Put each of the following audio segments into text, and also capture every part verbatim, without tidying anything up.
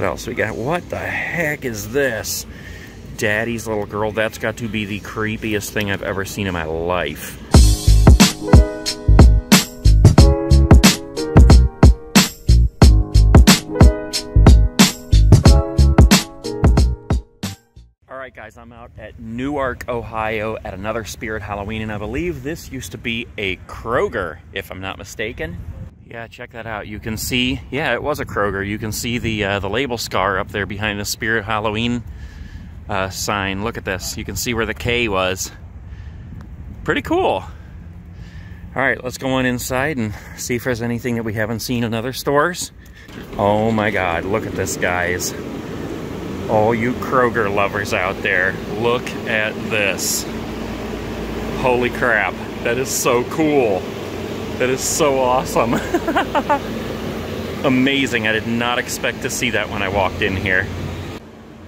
What else we got? What the heck is this? Daddy's Little Girl. That's got to be the creepiest thing I've ever seen in my life. Alright guys, I'm out at Newark, Ohio at another Spirit Halloween, and I believe this used to be a Kroger, if I'm not mistaken. Yeah, check that out. You can see, yeah, it was a Kroger. You can see the uh, the label scar up there behind the Spirit Halloween uh, sign. Look at this. You can see where the K was. Pretty cool. All right, let's go on inside and see if there's anything that we haven't seen in other stores. Oh my God, look at this, guys. All you Kroger lovers out there, look at this. Holy crap, that is so cool. That is so awesome. Amazing, I did not expect to see that when I walked in here.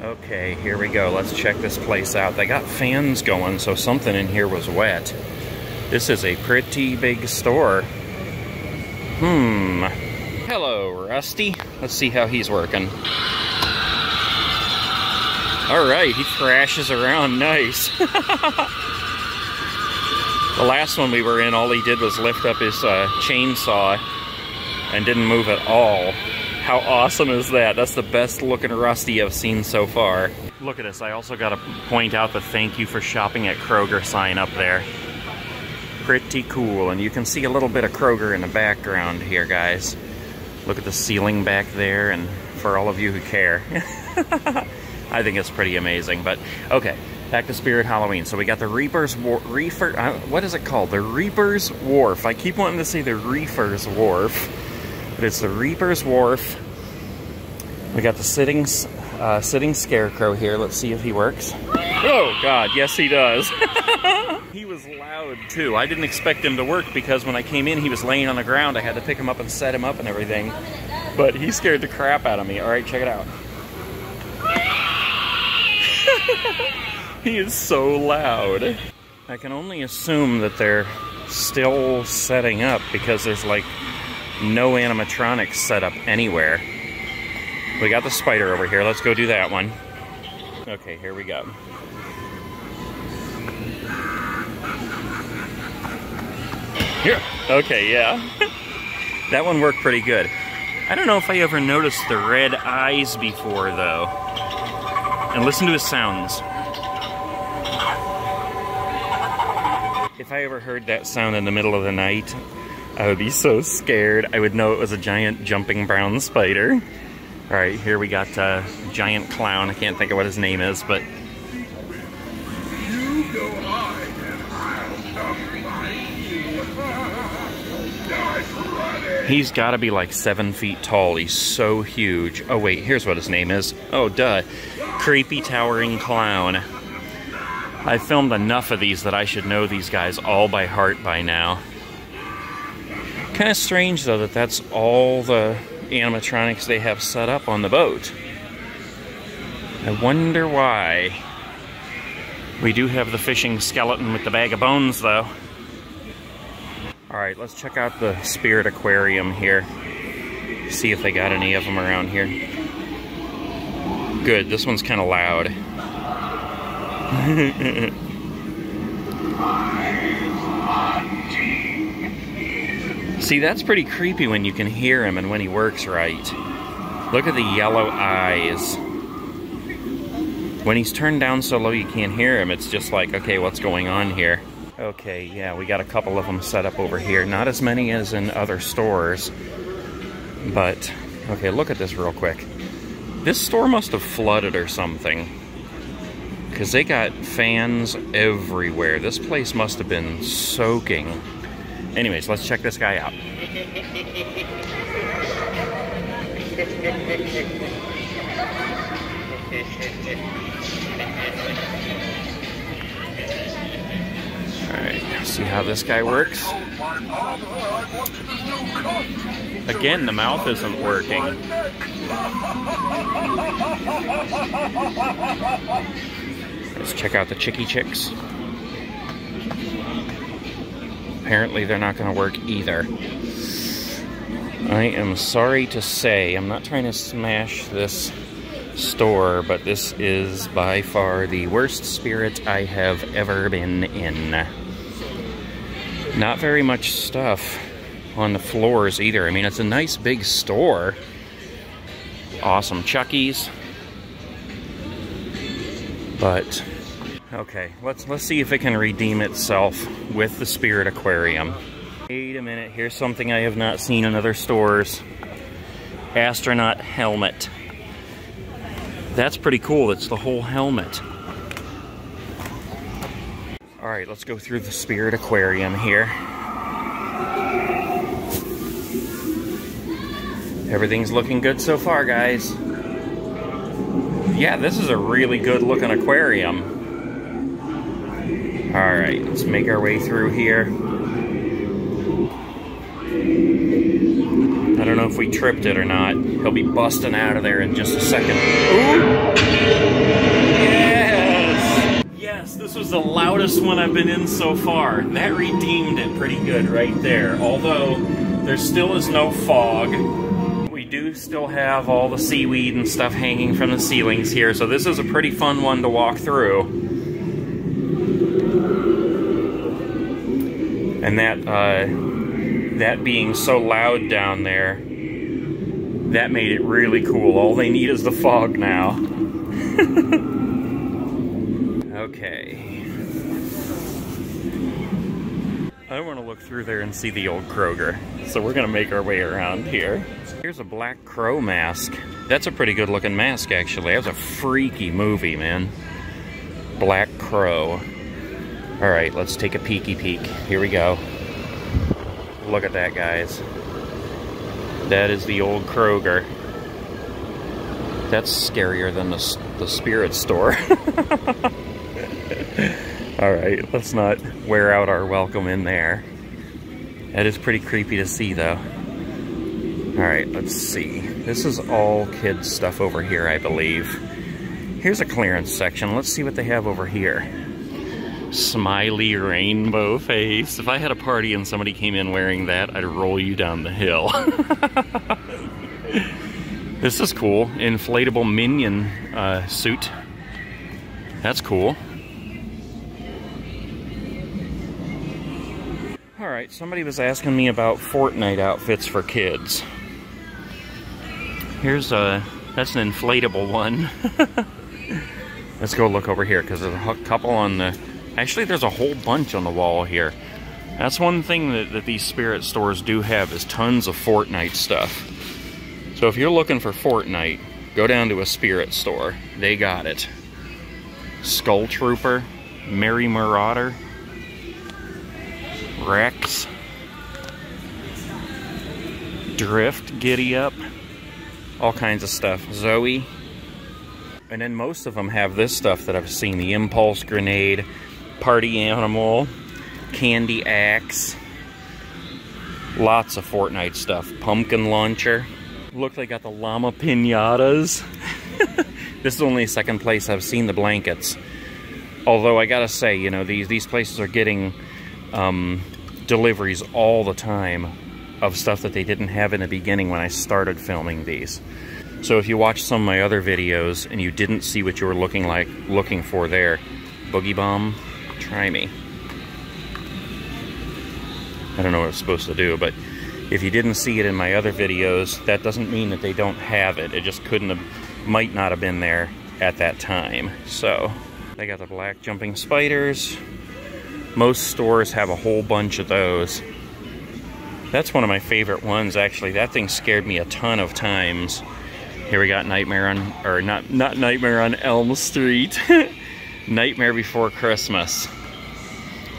Okay, here we go, let's check this place out. They got fans going, so something in here was wet. This is a pretty big store. Hmm. Hello, Rusty. Let's see how he's working. All right, he thrashes around nice. The last one we were in, all he did was lift up his uh, chainsaw and didn't move at all. How awesome is that? That's the best looking Rusty I've seen so far. Look at this. I also got to point out the thank you for shopping at Kroger sign up there. Pretty cool. And you can see a little bit of Kroger in the background here, guys. Look at the ceiling back there, and for all of you who care. I think it's pretty amazing, but okay. Back to Spirit Halloween. So we got the Reaper's Wharf, Reefer, uh, what is it called? The Reaper's Wharf. I keep wanting to say the Reaper's Wharf, but it's the Reaper's Wharf. We got the sitting, uh, sitting scarecrow here. Let's see if he works. Oh God, yes he does. He was loud too. I didn't expect him to work because when I came in, he was laying on the ground. I had to pick him up and set him up and everything, but he scared the crap out of me. All right, check it out. He is so loud. I can only assume that they're still setting up because there's like no animatronics set up anywhere. We got the spider over here. Let's go do that one. Okay, here we go. Here. Okay, yeah. That one worked pretty good. I don't know if I ever noticed the red eyes before though. And listen to his sounds. If I ever heard that sound in the middle of the night, I would be so scared. I would know it was a giant jumping brown spider. All right, here we got a uh, giant clown. I can't think of what his name is, but... You go hide and I'll come find you. He's gotta be like seven feet tall. He's so huge. Oh wait, here's what his name is. Oh, duh. Creepy Towering Clown. I filmed enough of these that I should know these guys all by heart by now. Kind of strange though that that's all the animatronics they have set up on the boat. I wonder why. We do have the fishing skeleton with the bag of bones though. Alright, let's check out the Spirit Aquarium here. See if they got any of them around here. Good, this one's kind of loud. See, that's pretty creepy when you can hear him and when he works right. Look at the yellow eyes. When he's turned down so low you can't hear him, it's just like, okay, what's going on here? Okay, yeah, we got a couple of them set up over here. Not as many as in other stores, but, okay, look at this real quick. This store must have flooded or something. Because they got fans everywhere. This place must have been soaking. Anyways, let's check this guy out. Alright, see how this guy works. Again, the mouth isn't working. Let's check out the Chicky Chicks. Apparently they're not going to work either. I am sorry to say, I'm not trying to smash this store, but this is by far the worst Spirit I have ever been in. Not very much stuff on the floors either. I mean, it's a nice big store. Awesome Chuckies. But okay, let's let's see if it can redeem itself with the Spirit Aquarium. Wait a minute, here's something I have not seen in other stores. Astronaut helmet. That's pretty cool, it's the whole helmet. All right, let's go through the Spirit Aquarium here. Everything's looking good so far, guys. Yeah, this is a really good looking aquarium. All right, let's make our way through here. I don't know if we tripped it or not. He'll be busting out of there in just a second. Ooh! Yes! Yes, this was the loudest one I've been in so far. That redeemed it pretty good right there. Although, there still is no fog. We do still have all the seaweed and stuff hanging from the ceilings here, so this is a pretty fun one to walk through. And that, uh... that being so loud down there, that made it really cool. All they need is the fog now. Okay. I want to look through there and see the old Kroger. So we're going to make our way around here. Here's a Black Crow mask. That's a pretty good looking mask, actually. That was a freaky movie, man. Black Crow. All right, let's take a peeky peek. Here we go. Look at that, guys. That is the old Kroger. That's scarier than the, the Spirit store. All right, let's not wear out our welcome in there. That is pretty creepy to see, though. All right, let's see. This is all kids stuff over here, I believe. Here's a clearance section. Let's see what they have over here. Smiley rainbow face. If I had a party and somebody came in wearing that, I'd roll you down the hill. This is cool. Inflatable minion uh, suit. That's cool. Alright, somebody was asking me about Fortnite outfits for kids. Here's a... that's an inflatable one. Let's go look over here, because there's a couple on the... actually, there's a whole bunch on the wall here. That's one thing that, that these Spirit stores do have, is tons of Fortnite stuff. So if you're looking for Fortnite, go down to a Spirit store. They got it. Skull Trooper, Mary Marauder, Rex Drift, Giddy Up, all kinds of stuff. Zoe. And then most of them have this stuff that I've seen, the Impulse Grenade, Party Animal, Candy Axe, lots of Fortnite stuff. Pumpkin launcher. Look, they got the llama pinatas. This is only the second place I've seen the blankets. Although I gotta say, you know, these, these places are getting um, deliveries all the time of stuff that they didn't have in the beginning when I started filming these. So if you watch some of my other videos and you didn't see what you were looking like, looking for there, Boogie Bomb, try me. I don't know what it's supposed to do, but if you didn't see it in my other videos, that doesn't mean that they don't have it. It just couldn't have, might not have been there at that time. So, they got the black jumping spiders. Most stores have a whole bunch of those. That's one of my favorite ones, actually. That thing scared me a ton of times. Here we got Nightmare on, or not, not Nightmare on Elm Street. Nightmare Before Christmas.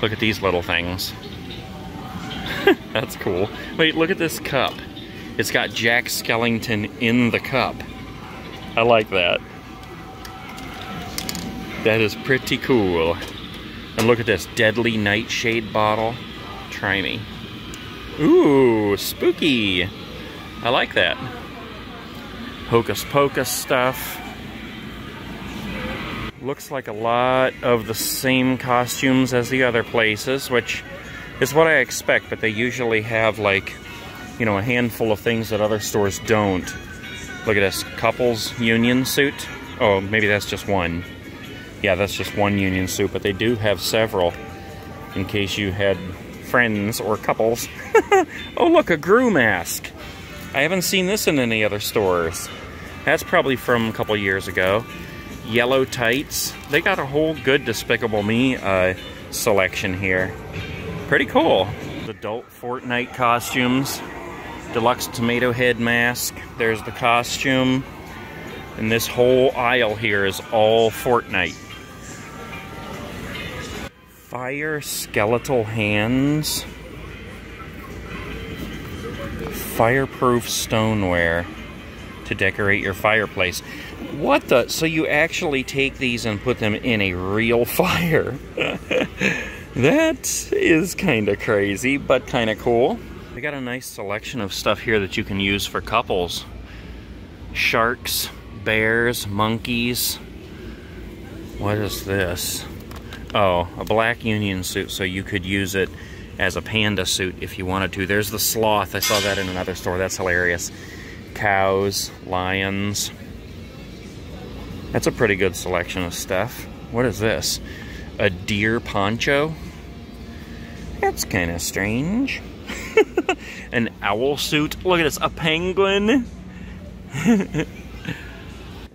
Look at these little things. That's cool. Wait, look at this cup. It's got Jack Skellington in the cup. I like that. That is pretty cool. And look at this Deadly Nightshade bottle. Try me. Ooh, spooky. I like that. Hocus Pocus stuff. Looks like a lot of the same costumes as the other places, which is what I expect, but they usually have like you know, a handful of things that other stores don't. Look at this, couples union suit. Oh, maybe that's just one. Yeah, that's just one union suit, but they do have several in case you had friends or couples. Oh, look, a Gru mask. I haven't seen this in any other stores. That's probably from a couple years ago. Yellow tights. They got a whole good Despicable Me uh, selection here. Pretty cool. Adult Fortnite costumes. Deluxe Tomato Head mask. There's the costume. And this whole aisle here is all Fortnite. Fire skeletal hands. Fireproof stoneware to decorate your fireplace. What the? So you actually take these and put them in a real fire. That is kind of crazy, but kind of cool. They got a nice selection of stuff here that you can use for couples. Sharks. Bears, monkeys. What is this? Oh, a black union suit, so you could use it as a panda suit if you wanted to. There's the sloth. I saw that in another store. That's hilarious. Cows, lions. That's a pretty good selection of stuff. What is this? A deer poncho? That's kind of strange. An owl suit. Look at this. A penguin.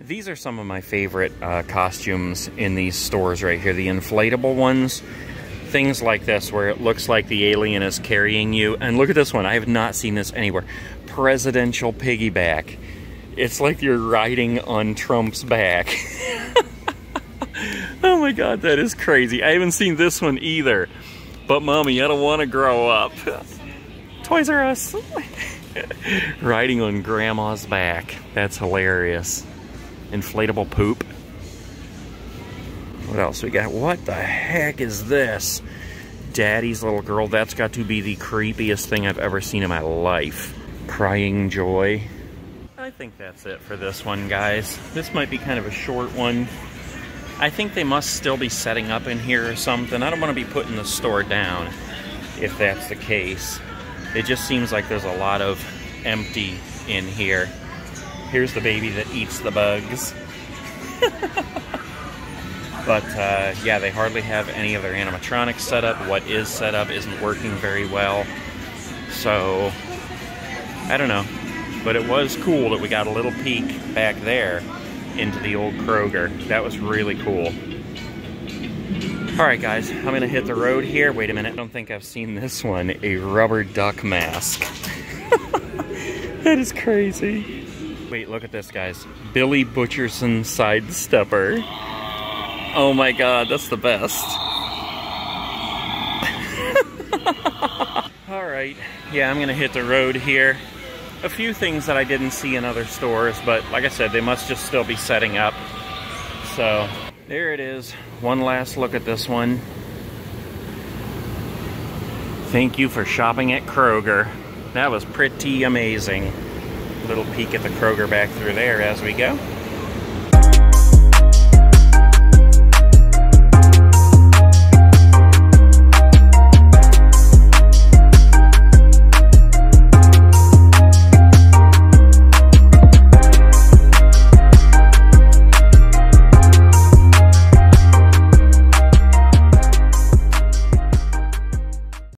These are some of my favorite uh, costumes in these stores right here. The inflatable ones, things like this where it looks like the alien is carrying you. And look at this one. I have not seen this anywhere. Presidential piggyback. It's like you're riding on Trump's back. Oh my God, that is crazy. I haven't seen this one either. But Mommy, I don't want to grow up. Toys R Us. Riding on Grandma's back. That's hilarious. Inflatable poop. What else we got? What the heck is this? Daddy's little girl. That's got to be the creepiest thing I've ever seen in my life. Crying joy. I think that's it for this one, guys. This might be kind of a short one. I think they must still be setting up in here or something. I don't want to be putting the store down if that's the case. It just seems like there's a lot of empty in here. Here's the baby that eats the bugs. But, uh, yeah, they hardly have any of their animatronics set up. What is set up isn't working very well. So, I don't know. But it was cool that we got a little peek back there into the old Kroger. That was really cool. Alright, guys. I'm going to hit the road here. Wait a minute. I don't think I've seen this one. A rubber duck mask. That is crazy. Wait, look at this, guys. Billy Butcherson Sidestepper. Oh my God, that's the best. All right, yeah, I'm gonna hit the road here. A few things that I didn't see in other stores, but like I said, they must just still be setting up. So, there it is. One last look at this one. Thank you for shopping at Kroger. That was pretty amazing. Little peek at the Kroger back through there as we go.